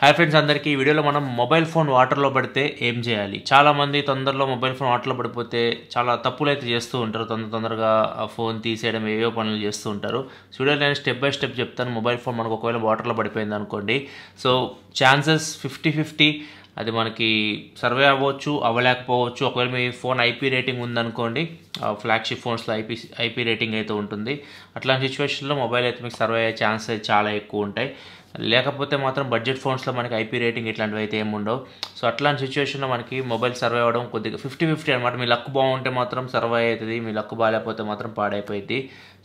Hi friends అందరికీ ఈ వీడియోలో మనం మొబైల్ ఫోన్ వాటర్లో పడితే ఏం చేయాలి? చాలామంది తొందరలో మొబైల్ ఫోన్ వాటర్లో పడిపోతే చాలా తప్పులు అయితే చేస్తూ ఉంటారు, తొందరగా ఫోన్ తీసేయడం ఏవో పనులు చేస్తూ ఉంటారు. సో వీడియోలో నేను స్టెప్ బై స్టెప్ చెప్తాను. మొబైల్ ఫోన్ మనకు ఒకవేళ వాటర్లో పడిపోయింది అనుకోండి, సో ఛాన్సెస్ 50-50, అది మనకి సర్వే అవ్వచ్చు, అవ్వలేకపోవచ్చు. ఒకవేళ మీ ఫోన్ ఐపీ రేటింగ్ ఉందనుకోండి, ఫ్లాగ్షిప్ ఫోన్స్లో ఐపీ రేటింగ్ అయితే ఉంటుంది. అట్లాంటి సిచ్యువేషన్లో మొబైల్ అయితే మీకు సర్వే అయ్యే ఛాన్సెస్ చాలా ఎక్కువ ఉంటాయి. లేకపోతే మాత్రం బడ్జెట్ ఫోన్స్లో మనకి ఐపీ రేటింగ్ ఇట్లాంటివి అయితే ఏమి ఉండవు. సో అట్లాంటి సిచ్యువేషన్లో మనకి మొబైల్ సర్వే అవ్వడం కొద్దిగా 50-50 అనమాట. మీ లక్ బాగుంటే మాత్రం సర్వే అవుతుంది, మీ లక్ బాగాలేకపోతే మాత్రం పాడైపోయింది.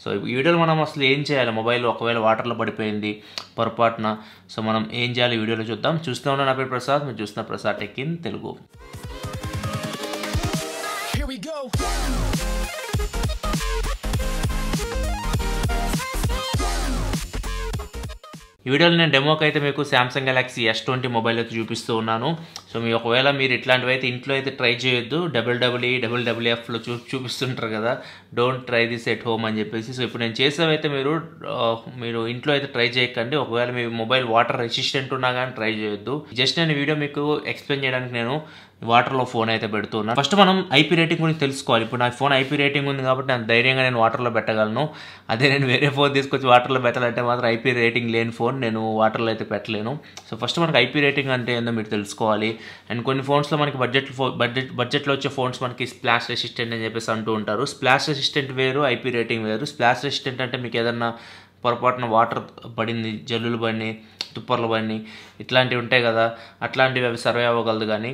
సో ఈ వీడియోలో మనం అసలు ఏం చేయాలి, మొబైల్ ఒకవేళ వాటర్లో పడిపోయింది పొరపాటున, సో మనం ఏం చేయాలి వీడియోలో చూద్దాం. చూస్తూ ఉన్నాను, నా పేరు ప్రసాద్, మీరు చూస్తున్న ప్రసాద్ టెక్ ఇన్ తెలుగు. ఈ వీడియోలో నేను డెమోకి అయితే మీకు శాంసంగ్ గెలాక్సీ S20 మొబైల్ అయితే చూపిస్తూ ఉన్నాను. సో మీ ఒకవేళ మీరు ఇట్లాంటివి అయితే ఇంట్లో అయితే ట్రై చేయొద్దు. WWEWWFలో చూపిస్తుంటారు కదా, don't try this at home అని చెప్పేసి. సో ఇప్పుడు నేను చేసేవైతే మీరు ఇంట్లో అయితే ట్రై చేయకండి. ఒకవేళ మీ మొబైల్ వాటర్ రెసిస్టెంట్ ఉన్నా కానీ ట్రై చేయొద్దు. జస్ట్ నేను వీడియో మీకు ఎక్స్ప్లెయిన్ చేయడానికి నేను వాటర్లో ఫోన్ అయితే పెడుతున్నాను. ఫస్ట్ మనం ఐపీ రేటింగ్ గురించి తెలుసుకోవాలి. ఇప్పుడు నా ఫోన్ ఐపీ రేటింగ్ ఉంది కాబట్టి నేను ధైర్యంగా నేను వాటర్లో పెట్టగలను. అదే నేను వేరే ఫోన్ తీసుకొచ్చి వాటర్లో పెట్టాలంటే మాత్రం ఐపీ రేటింగ్ లేని ఫోన్ నేను వాటర్లో అయితే పెట్టలేను. సో ఫస్ట్ మనకి ఐపీ రేటింగ్ అంటే ఏందో మీరు తెలుసుకోవాలి. అండ్ కొన్ని ఫోన్స్లో మనకి బడ్జెట్లో వచ్చే ఫోన్స్ మనకి స్ప్లాష్ రెసిస్టెంట్ అని చెప్పేసి అంటూ ఉంటారు. స్ప్లాష్ రెసిస్టెంట్ వేరు, ఐపీ రేటింగ్ వేరు. స్ప్లాష్ రెసిస్టెంట్ అంటే మీకు ఏదన్నా పొరపాటున వాటర్ పడింది, జల్లులు పడిని, తుప్పర్లు పడిని, ఇట్లాంటివి ఉంటాయి కదా, అట్లాంటివి అవి సర్వే అవ్వగలదు. కానీ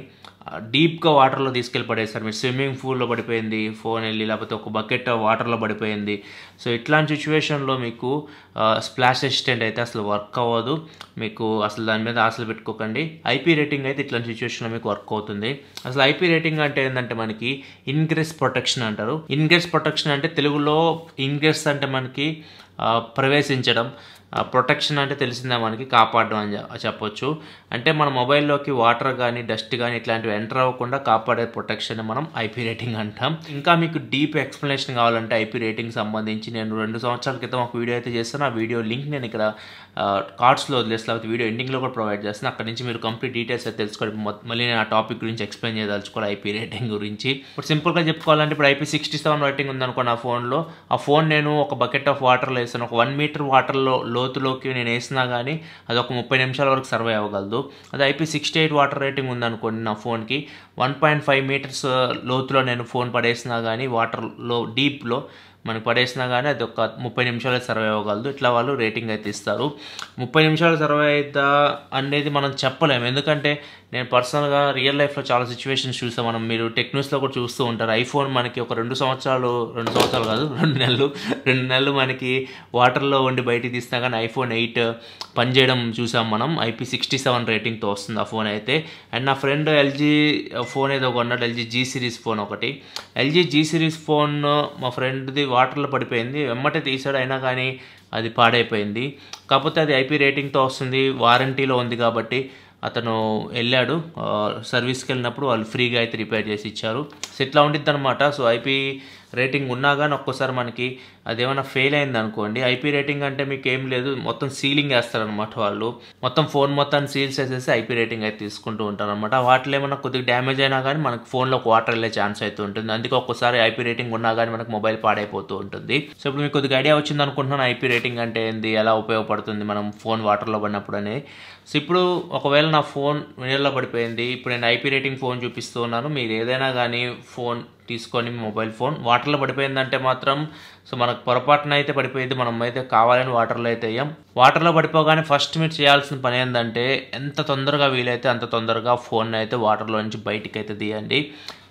డీప్గా వాటర్లో తీసుకెళ్ళి పడేస్తారు. మీరు స్విమ్మింగ్ పూల్లో పడిపోయింది ఫోన్ వెళ్ళి, లేకపోతే ఒక బకెట్ వాటర్లో పడిపోయింది. సో ఇట్లాంటి సిచ్యువేషన్లో మీకు స్ప్లాష్ రెసిస్టెంట్ అయితే అసలు వర్క్ అవ్వదు. మీకు అసలు దాని మీద ఆశలు పెట్టుకోకండి. ఐపీ రేటింగ్ అయితే ఇట్లాంటి సిచ్యువేషన్లో మీకు వర్క్ అవుతుంది. అసలు ఐపీ రేటింగ్ అంటే ఏంటంటే మనకి ఇన్గ్రెస్ ప్రొటెక్షన్ అంటారు. ఇన్గ్రెస్ ప్రొటెక్షన్ అంటే తెలుగులో ఇన్గ్రెస్ అంటే మనకి ప్రవేశించడం, ప్రొటెక్షన్ అంటే తెలిసిందా మనకి, కాపాడడం అని చెప్పొచ్చు. అంటే మన మొబైల్లోకి వాటర్ కానీ డస్ట్ కానీ ఇట్లాంటివి ఎంటర్ అవ్వకుండా కాపాడే ప్రొటెక్షన్ మనం ఐపీ రేటింగ్ అంటాం. ఇంకా మీకు డీప్ ఎక్స్ప్లెనేషన్ కావాలంటే ఐపీ రేటింగ్ సంబంధించి నేను 2 సంవత్సరాల క్రితం ఒక వీడియో అయితే చేస్తాను. ఆ వీడియో లింక్ నేను ఇక్కడ కార్డ్స్లో వదిలేస్తాను, లేకపోతే వీడియో ఎండింగ్లో కూడా ప్రొవైడ్ చేస్తాను. అక్కడ నుంచి మీరు కంప్లీట్ డీటెయిల్స్ అయితే తెలుసుకోవాలి. మళ్ళీ నేను ఆ టాపిక్ గురించి ఎక్స్ప్లెయిన్ చేయదలుచుకోవాలి ఐపీ రేటింగ్ గురించి. ఇప్పుడు సింపుల్గా చెప్పుకోవాలంటే ఇప్పుడు IP67 రేటింగ్ ఉందనుకోండి ఆ ఫోన్లో. ఆ ఫోన్ నేను ఒక బకెట్ ఆఫ్ వాటర్లో వేస్తాను, ఒక 1 మీటర్ వాటర్లో లోతులోకి నేను వేసినా కానీ అది ఒక 30 నిమిషాల వరకు సర్వే అవ్వగలదు. అది IP68 వాటర్ రేటింగ్ ఉందనుకోండి నా ఫోన్కి, 1.5 మీటర్స్ లోతులో నేను ఫోన్ పడేసినా కానీ, వాటర్లో డీప్లో మనకు పడేసినా కానీ అది ఒక 30 నిమిషాలు సర్వే అవ్వగలదు. ఇట్లా వాళ్ళు రేటింగ్ అయితే ఇస్తారు. 30 నిమిషాలు సర్వే అవుతా అనేది మనం చెప్పలేము. ఎందుకంటే నేను పర్సనల్గా రియల్ లైఫ్లో చాలా సిచ్యువేషన్స్ చూస్తాం. మనం మీరు టెక్ న్యూస్లో కూడా చూస్తూ ఉంటారు. ఐఫోన్ మనకి ఒక 2 సంవత్సరాలు కాదు, 2 నెలలు మనకి వాటర్లో ఉండి బయటికి తీసినా కానీ iPhone 8 పనిచేయడం చూసాం మనం. IP67 రేటింగ్తో వస్తుంది ఆ ఫోన్ అయితే. అండ్ నా ఫ్రెండ్ LG ఫోన్ ఏదో కొన్నాడు, LG G సిరీస్ ఫోన్ ఒకటి. LG G సిరీస్ ఫోన్ మా ఫ్రెండ్ది వాటర్లో పడిపోయింది, వెమ్మటే తీసాడు, అయినా కానీ అది పాడైపోయింది. కాకపోతే అది ఐపీ రేటింగ్తో వస్తుంది, వారంటీలో ఉంది కాబట్టి అతను వెళ్ళాడు సర్వీస్కి. వెళ్ళినప్పుడు వాళ్ళు ఫ్రీగా అయితే రిపేర్ చేసి ఇచ్చారు. సో ఇట్లా ఉండిద్ది అనమాట. సో ఐపీ రేటింగ్ ఉన్నా కానీ ఒక్కోసారి మనకి అదేమైనా ఫెయిల్ అయింది అనుకోండి. ఐపీ రేటింగ్ అంటే మీకు ఏం లేదు, మొత్తం సీలింగ్ వేస్తారనమాట వాళ్ళు. మొత్తం ఫోన్ మొత్తాన్ని సీల్స్ వేసేసి ఐపీ రేటింగ్ అయితే తీసుకుంటూ ఉంటారు అనమాట. వాటిలో ఏమైనా కొద్దిగా డ్యామేజ్ అయినా కానీ మనకు ఫోన్లోకి వాటర్ వెళ్ళే ఛాన్స్ అయితే ఉంటుంది. అందుకే ఒక్కోసారి ఐపీ రేటింగ్ ఉన్నా కానీ మనకు మొబైల్ పాడైపోతూ ఉంటుంది. సో ఇప్పుడు మీకు కొద్దిగా ఐడియా వచ్చింది అనుకుంటున్నాను, ఐపీ రేటింగ్ అంటే ఏంది, ఎలా ఉపయోగపడుతుంది మనం ఫోన్ వాటర్లో పడినప్పుడు అనేది. సో ఇప్పుడు ఒకవేళ నా ఫోన్ నీళ్ళలో పడిపోయింది, ఇప్పుడు నేను ఐపీ రేటింగ్ ఫోన్ చూపిస్తూ ఉన్నాను. మీరు ఏదైనా కానీ ఫోన్ తీసుకొని మొబైల్ ఫోన్ వాటర్లో పడిపోయిందంటే మాత్రం, సో మనకు పొరపాటున అయితే పడిపోయింది, మనం అయితే కావాలని వాటర్లో అయితే వేయం. వాటర్లో పడిపోగానే ఫస్ట్ మీరు చేయాల్సిన పని ఏంటంటే ఎంత తొందరగా వీలైతే అంత తొందరగా ఫోన్ అయితే వాటర్లో నుంచి బయటికి అయితే తీయండి.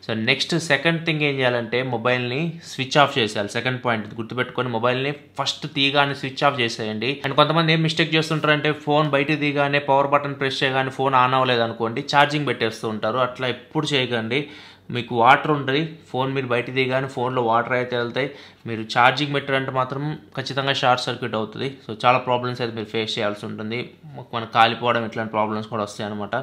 సో నెక్స్ట్ సెకండ్ థింగ్ ఏం చేయాలంటే మొబైల్ని స్విచ్ ఆఫ్ చేసేయాలి. సెకండ్ పాయింట్ గుర్తుపెట్టుకొని మొబైల్ని ఫస్ట్ తీయగానే స్విచ్ ఆఫ్ చేసేయండి. అండ్ కొంతమంది ఏం మిస్టేక్ చేస్తుంటారంటే ఫోన్ బయట తీయగానే పవర్ బటన్ ప్రెస్ చేయగానే ఫోన్ ఆన్ అవ్వలేదు అనుకోండి, ఛార్జింగ్ పెట్టేస్తూ ఉంటారు. అట్లా ఎప్పుడు చేయకండి. మీకు వాటర్ ఉంటుంది, ఫోన్ మీరు బయట దిగానే ఫోన్లో వాటర్ అయితే వెళ్తాయి. మీరు ఛార్జింగ్ పెట్టారంటే మాత్రం ఖచ్చితంగా షార్ట్ సర్క్యూట్ అవుతుంది. సో చాలా ప్రాబ్లమ్స్ అయితే మీరు ఫేస్ చేయాల్సి ఉంటుంది. మనకు కాలిపోవడం ఇట్లాంటి ప్రాబ్లమ్స్ కూడా వస్తాయి అనమాట.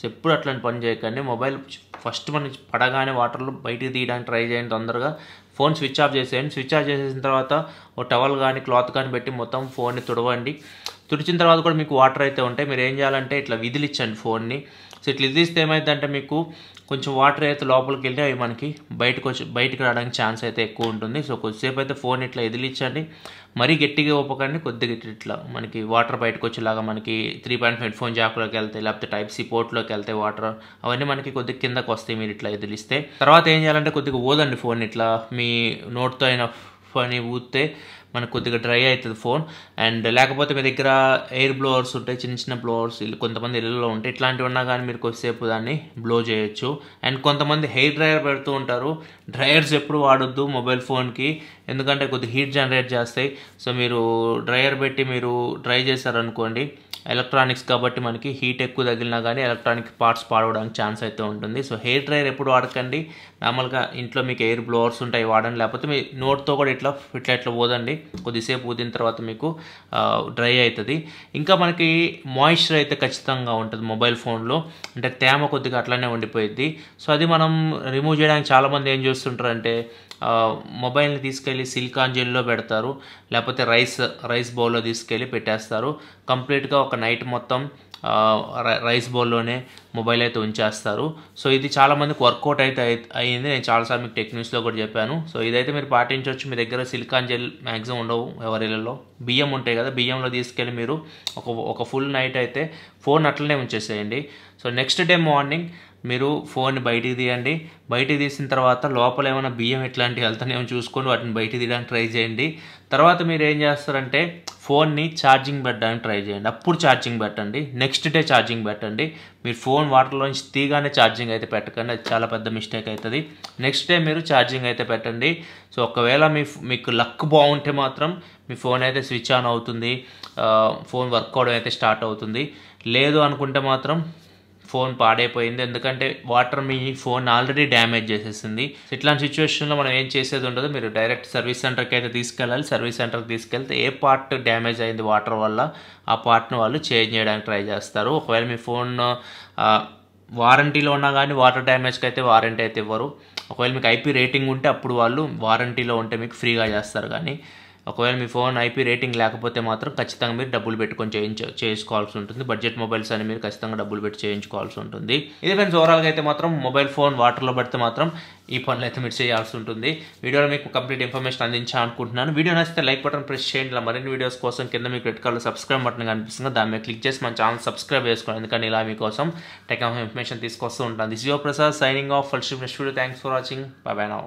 సో ఎప్పుడు అట్లాంటి పని చేయకండి. మొబైల్ ఫస్ట్ మనం పడగానే వాటర్లో బయటికి తీయడానికి ట్రై చేయండి. తొందరగా ఫోన్ స్విచ్ ఆఫ్ చేసేయండి. స్విచ్ ఆఫ్ చేసేసిన తర్వాత ఒక టవల్ కానీ క్లాత్ కానీ పెట్టి మొత్తం ఫోన్ని తుడవండి. తుడిచిన తర్వాత కూడా మీకు వాటర్ అయితే ఉంటాయి. మీరు ఏం చేయాలంటే ఇట్లా విదిలించండి ఫోన్ని. సో ఇట్లా విదిలిస్తే ఏమైందంటే మీకు కొంచెం వాటర్ అయితే లోపలికి వెళ్ళి అవి మనకి బయటకు రావడానికి ఛాన్స్ అయితే ఎక్కువ ఉంటుంది. సో కొద్దిసేపు అయితే ఫోన్ ఇట్లా ఎదిలించండి, మరీ గట్టిగా ఊపకండి, కొద్దిగా ఇట్లా మనకి వాటర్ బయటకు వచ్చేలాగా మనకి 3.5 ఫోన్ జాక్లోకి వెళ్తాయి, లేకపోతే టైప్ సి పోర్ట్లోకి వెళ్తాయి వాటర్, అవన్నీ మనకి కొద్దిగా కిందకు వస్తాయి మీరు ఇట్లా ఎదిలిస్తే. తర్వాత ఏం చేయాలంటే కొద్దిగా ఊదండి ఫోన్, ఇట్లా మీ నోట్తో అయినా ఫోన్ ఊదితే మనకు కొద్దిగా డ్రై అవుతుంది ఫోన్. అండ్ లేకపోతే మీ దగ్గర ఎయిర్ బ్లోవర్స్ ఉంటాయి, చిన్న చిన్న బ్లోవర్స్ కొంతమంది ఇళ్ళలో ఉంటాయి, ఇట్లాంటివి ఉన్నా కానీ మీరు కొద్దిసేపు దాన్ని బ్లో చేయొచ్చు. అండ్ కొంతమంది హెయిర్ డ్రయర్ పెడుతూ ఉంటారు. డ్రయర్స్ ఎప్పుడు వాడొద్దు మొబైల్ ఫోన్కి, ఎందుకంటే కొద్ది హీట్ జనరేట్ చేస్తాయి. సో మీరు డ్రయర్ పెట్టి మీరు డ్రై చేశారనుకోండి, ఎలక్ట్రానిక్స్ కాబట్టి మనకి హీట్ ఎక్కువ తగిలినా కానీ ఎలక్ట్రానిక్ పార్ట్స్ పాడవడానికి ఛాన్స్ అయితే ఉంటుంది. సో హెయిర్ డ్రైయర్ ఎప్పుడు వాడకండి, నార్మల్గా ఇంట్లో మీకు ఎయిర్ బ్లోవర్స్ ఉంటాయి వాడండి, లేకపోతే మీ నోట్తో కూడా ఇట్లా ఊదండి. కొద్దిసేపు ఊదిన తర్వాత మీకు డ్రై అవుతుంది. ఇంకా మనకి మాయిశ్చర్ అయితే ఖచ్చితంగా ఉంటుంది మొబైల్ ఫోన్లో, అంటే తేమ కొద్దిగా అట్లానే ఉండిపోయింది. సో అది మనం రిమూవ్ చేయడానికి చాలామంది ఏం చేస్తుంటారంటే మొబైల్ని తీసుకెళ్ళి సిలికాన్ జెల్లో పెడతారు, లేకపోతే రైస్ బౌల్లో తీసుకెళ్ళి పెట్టేస్తారు. కంప్లీట్గా ఒక నైట్ మొత్తం రైస్ బౌల్లోనే మొబైల్ అయితే ఉంచేస్తారు. సో ఇది చాలామందికి వర్కౌట్ అయితే అయ్యింది. నేను చాలాసార్లు మీకు టెక్నిక్స్లో కూడా చెప్పాను. సో ఇదైతే మీరు పాటించవచ్చు. మీ దగ్గర సిలికాన్ జెల్ మ్యాక్సిమం ఉండవు ఎవరిలో, బియ్యం ఉంటాయి కదా, బియ్యంలో తీసుకెళ్ళి మీరు ఒక ఫుల్ నైట్ అయితే ఫోన్ అట్లనే ఉంచేసేయండి. సో నెక్స్ట్ డే మార్నింగ్ మీరు ఫోన్ని బయటికి తీయండి. బయటికి తీసిన తర్వాత లోపల ఏమైనా బియ్యం ఇట్లాంటివి వెళ్తానేమో చూసుకొని వాటిని బయటికి తీయడానికి ట్రై చేయండి. తర్వాత మీరు ఏం చేస్తారంటే ఫోన్ని ఛార్జింగ్ పెట్టడానికి ట్రై చేయండి, అప్పుడు ఛార్జింగ్ పెట్టండి, నెక్స్ట్ డే ఛార్జింగ్ పెట్టండి. మీరు ఫోన్ వాటర్లో నుంచి తీగానే ఛార్జింగ్ అయితే పెట్టకండి, అది చాలా పెద్ద మిస్టేక్ అవుతుంది. నెక్స్ట్ డే మీరు ఛార్జింగ్ అయితే పెట్టండి. సో ఒకవేళ మీకు లక్ బాగుంటే మాత్రం మీ ఫోన్ అయితే స్విచ్ ఆన్ అవుతుంది, ఫోన్ వర్క్ అవడం అయితే స్టార్ట్ అవుతుంది. లేదు అనుకుంటే మాత్రం ఫోన్ పాడైపోయింది, ఎందుకంటే వాటర్ మీ ఫోన్ ఆల్రెడీ డ్యామేజ్ చేసేసింది. ఇట్లాంటి సిచ్యువేషన్లో మనం ఏం చేసేది ఉండదు, మీరు డైరెక్ట్ సర్వీస్ సెంటర్కి అయితే తీసుకెళ్ళాలి. సర్వీస్ సెంటర్కి తీసుకెళ్తే ఏ పార్ట్ డ్యామేజ్ అయింది వాటర్ వల్ల ఆ పార్ట్ను వాళ్ళు చేంజ్ చేయడానికి ట్రై చేస్తారు. ఒకవేళ మీ ఫోన్ వారంటీలో ఉన్నా కానీ వాటర్ డ్యామేజ్కి అయితే వారంటీ అయితే ఇవ్వరు. ఒకవేళ మీకు ఐపీ రేటింగ్ ఉంటే అప్పుడు వాళ్ళు వారంటీలో ఉంటే మీకు ఫ్రీగా చేస్తారు. కానీ ఒకవేళ మీ ఫోన్ ఐపీ రేటింగ్ లేకపోతే మాత్రం ఖచ్చితంగా మీరు డబ్బులు పెట్టుకొని చేసుకోవాల్సి ఉంటుంది. బడ్జెట్ మొబైల్స్ అని మీరు ఖచ్చితంగా డబ్బులు పెట్టి చేయించుకోవాల్సి ఉంటుంది. ఇది ఫ్రెండ్స్ ఓవరాల్గా అయితే మాత్రం మొబైల్ ఫోన్ వాటర్లో పడితే మాత్రం ఈ పనులు అయితే మీరు చేయాల్సి ఉంటుంది. వీడియోలో మీకు కంప్లీట్ ఇన్ఫర్మేషన్ అందించాలనుకుంటున్నాను. వీడియో నచ్చితే లైక్ బటన్ ప్రెస్ చేయండి. ఇలా మరిన్ని వీడియోస్ కోసం కింద మీకు రెడ్ కలర్ సబ్స్క్రైబ్ బటన్ కనిపిస్తుంది, దాని మీద క్లిక్ చేసి మన ఛానల్ సబ్స్క్రైబ్ చేసుకోండి. ఎందుకంటే ఇలా మీకోసం టెక్ ఇన్ఫర్మేషన్ తీసుకొస్తూ ఉంటాను. This your Prasad signing off. For next video. Thanks for watching. Bye bye now.